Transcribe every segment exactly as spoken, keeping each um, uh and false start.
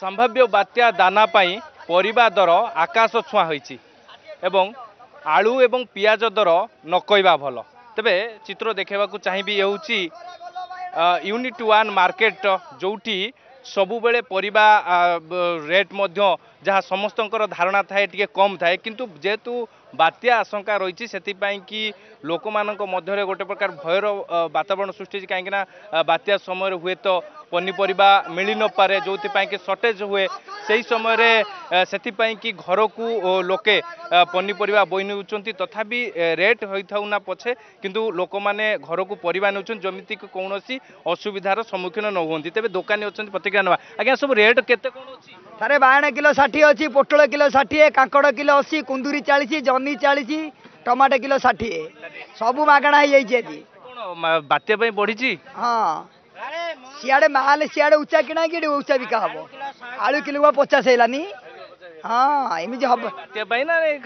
संभाव्य बात्या दाना पाई परिबा दर आकाश छुआ होईची एवं आलू एवं पियाज दर नकईबा भल। तेबे चित्र देखेबाकू चाहिबी हेउची यूनिट वन मार्केट जोटी सबुबले परिबा रेट मध्य जहाँ समस्तंकर धारणा थाए टिके कम थाए किंतु जेतु बात्या आशंका रही सेपाई कि लोक मध्य गोटे प्रकार भयर वातावरण सृष्टि कहीं बात्या समय हुए तो पनीपरिबा मिल न पारे जो कि शॉर्टेज हुए से समय से घर को लोके पनीपरिबा बोई नेउचंती तथापि रेट होना पछे किंतु लोक मैंने घर को परिबा नेउचंती जमिति कौनसी असुविधार सम्मुखीन न होती। तेबे दुकानी अच्छा प्रतिक्रिया ना आज्ञा सब रेट केते कोन अछि सारे बायण किलो षाठी अच्छी पोटल किलो षाठी कांकड़ किलो अशी कुंदुरी चालीस जहनी चालीस टमाटो किलो षाठी सब मागणा हो जाए बात्या बढ़ी। हाँ सियाड़े माल सियाड़े उच्चा किणा कि उच्चा बिका हम आलू किलो पचास है। हाँ एमती हम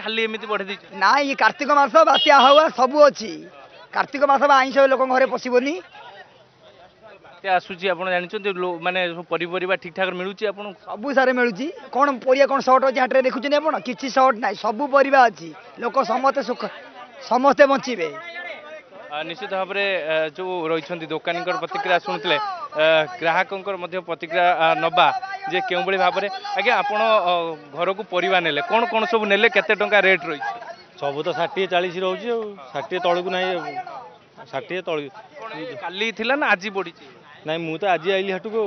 खाली बढ़े ना ये कार्तिक मास बात्या हवा सब अच्छी कार्तिक मास आईस लोक घर पशुबनी आसूची माने परिपरिबा ठीक ठाक मिलूची सब सारे मिलूची कौन परिया कौन सर्ट अच्छे हाटे देखुछने आपन किछि सर्ट ना सब परिबा अच्छी लोक समस्त सुख समस्ते बंचिबे निश्चित भाव में। जो रही दोकानी प्रतिक्रिया शुणुते ग्राहकों प्रतिक्रिया नवा जे के भाव में आज्ञा आप घर को परिवा नेले कौन कौन सब नेले केते टंका रेट रही सब तो षाठी चालीस रोचे षाठी तौक ना षाठी तौक काली थिला ना आज बढ़ी ना मुझे आज आई हाटू को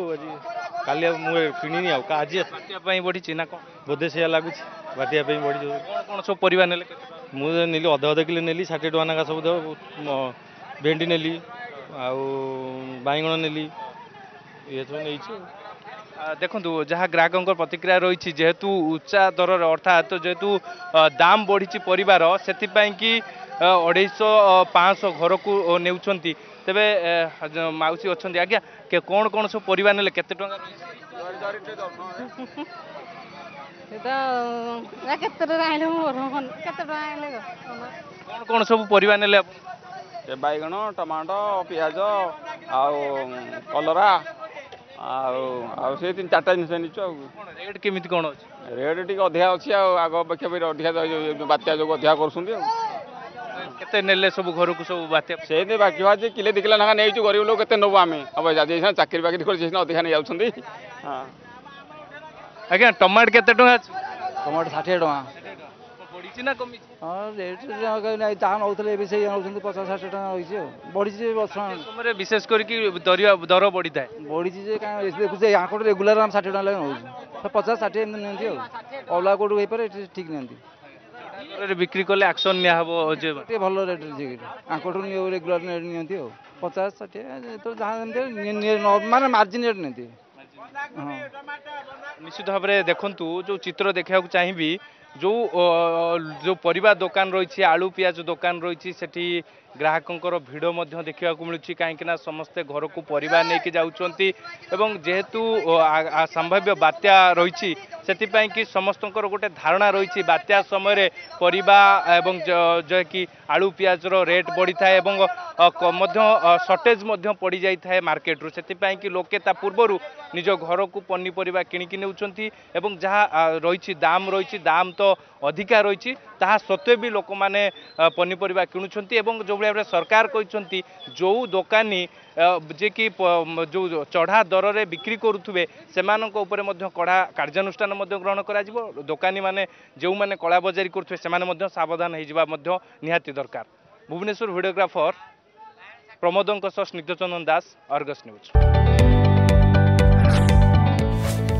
काली किणी आज बात्या बढ़ी ना कौन बोधे से लगुच बात्या बढ़ी कौन सब परिवा नेले मुझे नीली अध अध किलो नेली षाठी टाँह नाखा सब भेंडी नेली आउ बैंगण नेली ये सब नहीं देखु जहाँ ग्राहकों प्रतिक्रिया रही जेहेतु उच्चा दर अर्थात जेहेतु दाम बढ़ी परिवार से अढ़ाईश पाँच घर को ने तेबे माउसी अच्छा आज्ञा के कौन कौन सब परिवार नेले केते कौन कौन सब परिवा नेले बैगण टमाटो प्याज आउ कलरा आउ से तीन चार जिन रेट केमी कौन अच्छे रेट टी अधिका अच्छी आग अपेक्षा अधिका बात्या जो अधिका करते सब घर को सब बात्या से बाकी बाकी किले दी किला नहीं गरीब लोग के नबू आम अब चाकरी बाकी अधिका नहीं जाती। हाँ आज्ञा टमाटो केते टंका अछि टमाटो षाठी टंका बढ़ी छी ना कमी छी हां रेट नै तान होतले बे से होतले पचास साठ टंका होई छै बढ़ी छै बसन समय विशेष कर कि दरिया दर बढ़ी थाए बढ़ी छै जे काई देखु छै आकोट रेगुलर हम षाठी टंका लाग होई पचास साठ एम नै छै औला कोड होई पर ठीक नै रे बिक्री करले एक्शन नै हबो जे भलो रेट जे आकोट रेगुलर नै नै पचास साठ तो जहां नॉर्मल मार्जिन रेट नै। हाँ निश्चित भाव में देखु जो चित्र देखा चाहिए जो जो परिवा दुकान रही आलू प्याज दुकान रही सेठी ग्राहकों भिड़ मध्य देखा मिलूँ कहीं समस्ते घर को परिवा लेकिन जाती जेहेतु संभाव्य बात्या रही से समस्त गोटे धारणा रही बात्या समय परिवा एवं जो कि आलू प्याज रेट बढ़ी थाए सर्टेज पड़ जाए मार्केट रु से लोके पूर्वर निज घर को पनीपरिबा किणिकी नेउचंती एवं जहाँ रही दाम रही दाम तो अधिका रही सत्वे भी लोक मैंने पनीपरिबा किणुचंती जो भाव सरकार कहते जो दुकानी जे कि जो चढ़ा दर में बिक्री करुवे से कड़ा कार्यानुष्ठान ग्रहण कर दुकानी मैंने जो मैंने कला बजारी करुवे से सावधान हो निहाती दरकार। Bhubaneswar videographer प्रमोदों स्निग्धचंदन Das Argus news.